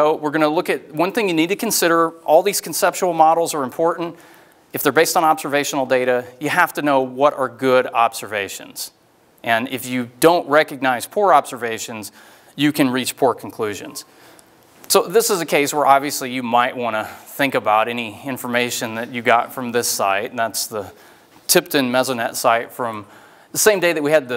So we're going to look at one thing you need to consider. All these conceptual models are important. If they're based on observational data, you have to know what are good observations. And if you don't recognize poor observations, you can reach poor conclusions. So this is a case where obviously you might want to think about any information that you got from this site, and that's the Tipton Mesonet site from the same day that we had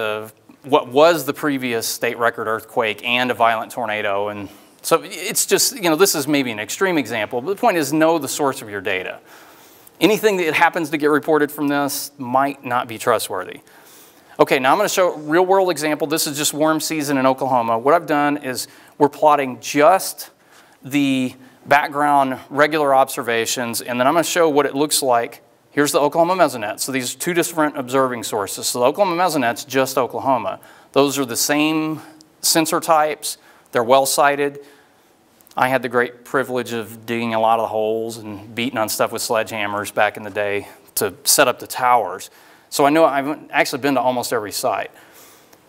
what was the previous state record earthquake and a violent tornado. And so it's just, you know, this is maybe an extreme example, but the point is, know the source of your data. Anything that happens to get reported from this might not be trustworthy. Okay, now I'm going to show a real world example. This is just warm season in Oklahoma. What I've done is we're plotting just the background regular observations, and then I'm going to show what it looks like. Here's the Oklahoma Mesonet. So these are two different observing sources. So the Oklahoma Mesonet's just Oklahoma. Those are the same sensor types. They're well sighted. I had the great privilege of digging a lot of the holes and beating on stuff with sledgehammers back in the day to set up the towers. So I know I've actually been to almost every site.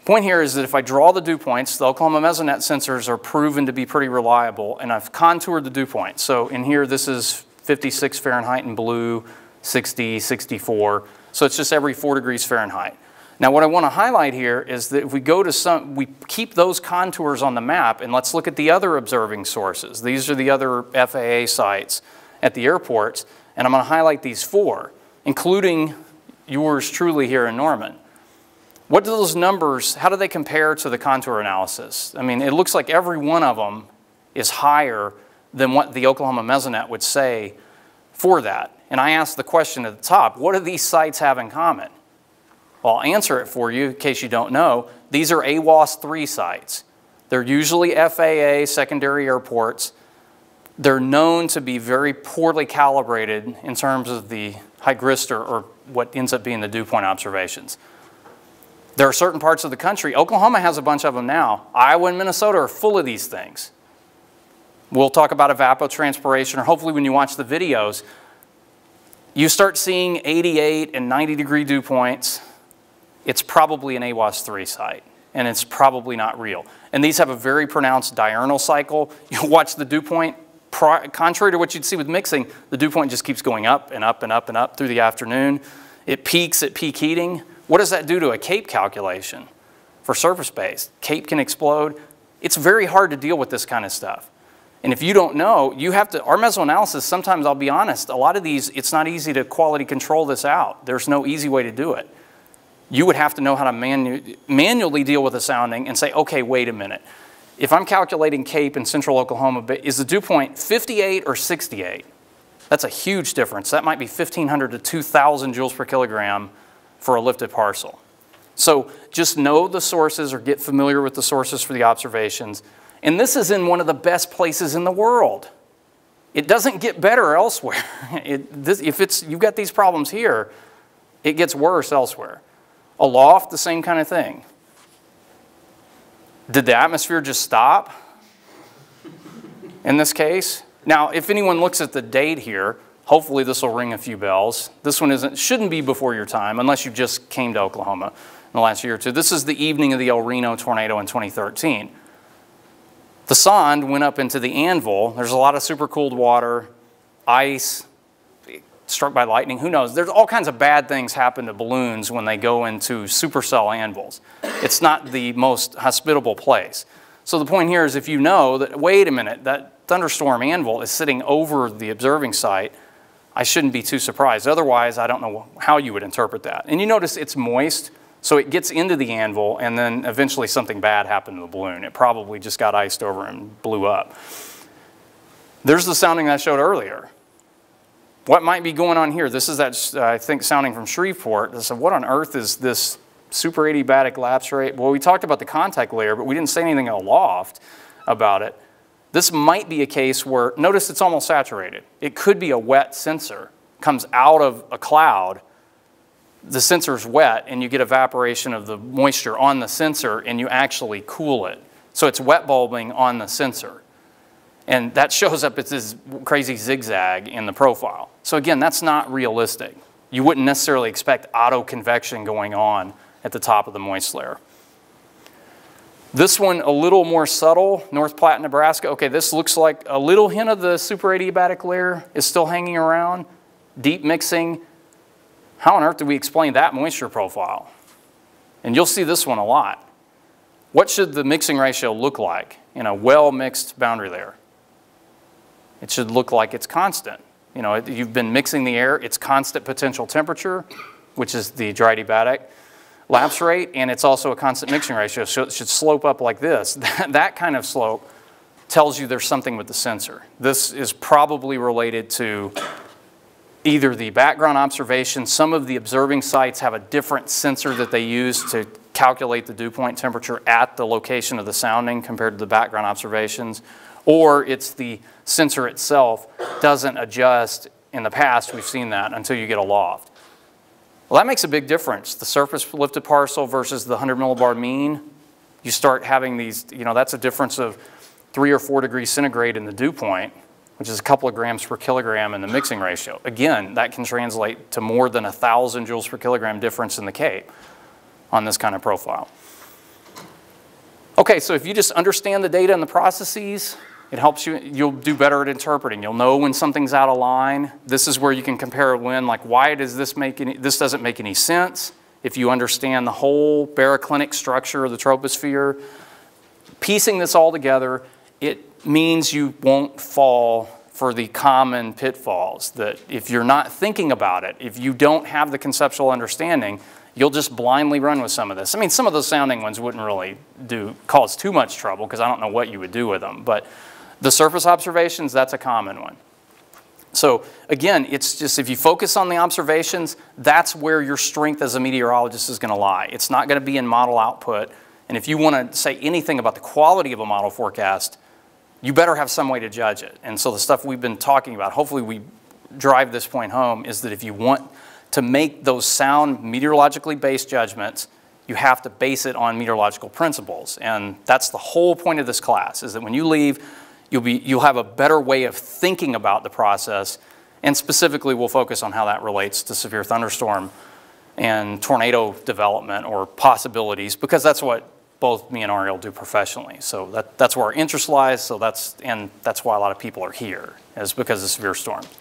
Point here is that if I draw the dew points, the Oklahoma Mesonet sensors are proven to be pretty reliable, and I've contoured the dew points. So in here, this is 56 Fahrenheit in blue, 60, 64. So it's just every 4 degrees Fahrenheit. Now what I want to highlight here is that if we go to we keep those contours on the map, and let's look at the other observing sources. These are the other FAA sites at the airports, and I'm going to highlight these four, including yours truly here in Norman. What do those numbers, how do they compare to the contour analysis? I mean, it looks like every one of them is higher than what the Oklahoma Mesonet would say for that. And I asked the question at the top, what do these sites have in common? Well, I'll answer it for you in case you don't know. These are AWOS-3 sites. They're usually FAA secondary airports. They're known to be very poorly calibrated in terms of the hygrista, or what ends up being the dew point observations. There are certain parts of the country, Oklahoma has a bunch of them now, Iowa and Minnesota are full of these things. We'll talk about evapotranspiration, or hopefully when you watch the videos, you start seeing 88 and 90 degree dew points, it's probably an AWOS-3 site, and it's probably not real. And these have a very pronounced diurnal cycle. You watch the dew point, contrary to what you'd see with mixing, the dew point just keeps going up and up and up and up through the afternoon. It peaks at peak heating. What does that do to a CAPE calculation for surface-based? CAPE can explode. It's very hard to deal with this kind of stuff. And if you don't know, you have to, our mesoanalysis, sometimes I'll be honest, a lot of these, it's not easy to quality control this out. There's no easy way to do it. You would have to know how to manually deal with a sounding and say, okay, wait a minute. If I'm calculating CAPE in central Oklahoma, is the dew point 58 or 68? That's a huge difference. That might be 1,500 to 2,000 joules per kilogram for a lifted parcel. So just know the sources, or get familiar with the sources for the observations. And this is in one of the best places in the world. It doesn't get better elsewhere. You've got these problems here, it gets worse elsewhere. Aloft, the same kind of thing. Did the atmosphere just stop in this case? Now, if anyone looks at the date here, hopefully this will ring a few bells. This one shouldn't be before your time, unless you just came to Oklahoma in the last year or two. This is the evening of the El Reno tornado in 2013. The sond went up into the anvil. There's a lot of supercooled water, ice, struck by lightning, who knows? There's all kinds of bad things happen to balloons when they go into supercell anvils. It's not the most hospitable place. So the point here is, if you know that, wait a minute, that thunderstorm anvil is sitting over the observing site, I shouldn't be too surprised. Otherwise, I don't know how you would interpret that. And you notice it's moist, so it gets into the anvil, and then eventually something bad happened to the balloon. It probably just got iced over and blew up. There's the sounding I showed earlier. What might be going on here? This is that, I think, sounding from Shreveport. So what on earth is this super adiabatic lapse rate? Well, we talked about the contact layer, but we didn't say anything aloft about it. This might be a case where, notice it's almost saturated. It could be a wet sensor. Comes out of a cloud, the sensor's wet, and you get evaporation of the moisture on the sensor, and you actually cool it. So it's wet bulbing on the sensor. And that shows up as this crazy zigzag in the profile. So again, that's not realistic. You wouldn't necessarily expect auto-convection going on at the top of the moist layer. This one a little more subtle, North Platte, Nebraska. Okay, this looks like a little hint of the superadiabatic layer is still hanging around. Deep mixing. How on earth do we explain that moisture profile? And you'll see this one a lot. What should the mixing ratio look like in a well-mixed boundary layer? It should look like it's constant. You know, you've been mixing the air, it's constant potential temperature, which is the dry adiabatic lapse rate, and it's also a constant mixing ratio, so it should slope up like this. That kind of slope tells you there's something with the sensor. This is probably related to either the background observation. Some of the observing sites have a different sensor that they use to calculate the dew point temperature at the location of the sounding compared to the background observations, or it's the sensor itself doesn't adjust. In the past, we've seen that until you get aloft. Well, that makes a big difference. The surface lifted parcel versus the 100 millibar mean, you start having these, you know, that's a difference of 3 or 4 degrees centigrade in the dew point, which is a couple of grams per kilogram in the mixing ratio. Again, that can translate to more than 1,000 joules per kilogram difference in the CAPE on this kind of profile. Okay, so if you just understand the data and the processes, it helps you, you'll do better at interpreting. You'll know when something's out of line. This is where you can compare when, like, why does this make any, this doesn't make any sense. If you understand the whole baroclinic structure of the troposphere, piecing this all together, it means you won't fall for the common pitfalls that if you're not thinking about it, if you don't have the conceptual understanding, you'll just blindly run with some of this. I mean, some of those sounding ones wouldn't really cause too much trouble because I don't know what you would do with them, but the surface observations, that's a common one. So again, it's just if you focus on the observations, that's where your strength as a meteorologist is going to lie. It's not going to be in model output. And if you want to say anything about the quality of a model forecast, you better have some way to judge it. And so the stuff we've been talking about, hopefully we drive this point home, is that if you want to make those sound meteorologically based judgments, you have to base it on meteorological principles. And that's the whole point of this class, is that when you leave, you'll have a better way of thinking about the process, and specifically we'll focus on how that relates to severe thunderstorm and tornado development or possibilities, because that's what both me and Ariel do professionally. So that's where our interest lies, and that's why a lot of people are here, is because of severe storms.